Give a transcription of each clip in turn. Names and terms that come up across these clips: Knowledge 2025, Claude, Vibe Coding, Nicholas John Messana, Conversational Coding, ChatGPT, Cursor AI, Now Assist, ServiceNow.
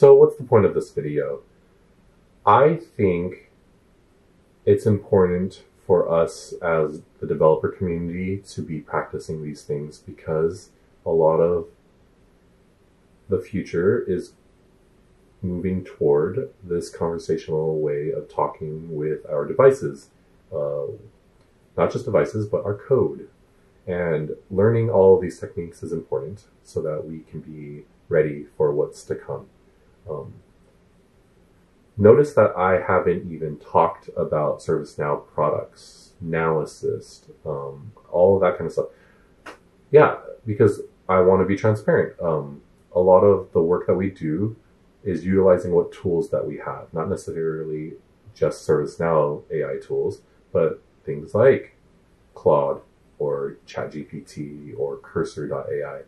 So what's the point of this video? I think it's important for us as the developer community to be practicing these things, because a lot of the future is moving toward this conversational way of talking with our devices. Not just devices, but our code. And learning all of these techniques is important so that we can be ready for what's to come. Notice that I haven't even talked about ServiceNow products, Now Assist, all of that kind of stuff. Yeah, because I want to be transparent. A lot of the work that we do is utilizing what tools that we have, not necessarily just ServiceNow AI tools, but things like Claude or ChatGPT or Cursor AI.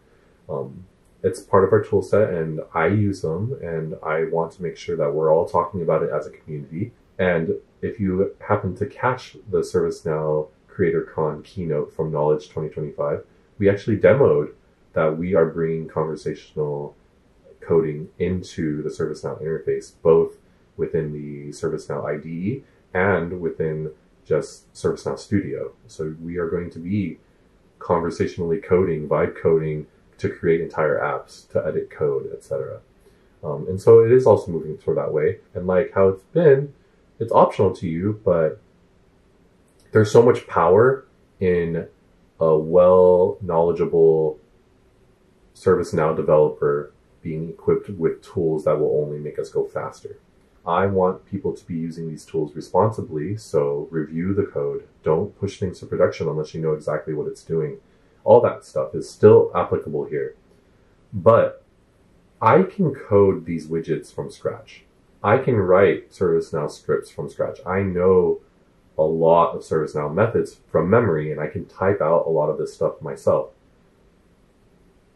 It's part of our tool set, and I use them, and I want to make sure that we're all talking about it as a community. And if you happen to catch the ServiceNow CreatorCon keynote from Knowledge 2025, we actually demoed that we are bringing conversational coding into the ServiceNow interface, both within the ServiceNow IDE and within just ServiceNow Studio. So we are going to be conversationally coding, vibe coding, to create entire apps, to edit code, etc. And so it is also moving toward that way. And like how it's been, it's optional to you, but there's so much power in a well knowledgeable ServiceNow developer being equipped with tools that will only make us go faster. I want people to be using these tools responsibly, so review the code. Don't push things to production unless you know exactly what it's doing. All that stuff is still applicable here. But I can code these widgets from scratch. I can write ServiceNow scripts from scratch. I know a lot of ServiceNow methods from memory, and I can type out a lot of this stuff myself.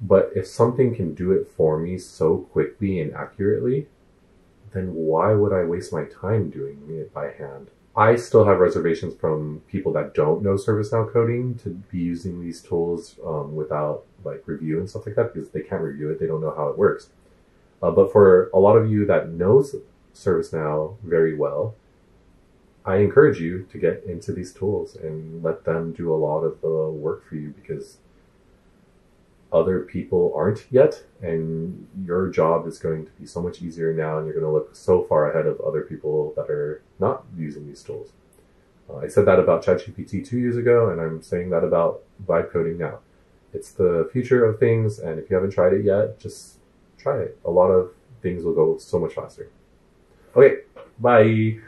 But if something can do it for me so quickly and accurately, then why would I waste my time doing it by hand? I still have reservations from people that don't know ServiceNow coding to be using these tools without like review and stuff like that, because they can't review it, they don't know how it works. But for a lot of you that knows ServiceNow very well, I encourage you to get into these tools and let them do a lot of the work for you, because other people aren't yet, and your job is going to be so much easier now, and you're going to look so far ahead of other people that are not using these tools. I said that about ChatGPT 2 years ago, and I'm saying that about Vibe Coding now. It's the future of things, and if you haven't tried it yet, just try it. A lot of things will go so much faster. Okay, bye.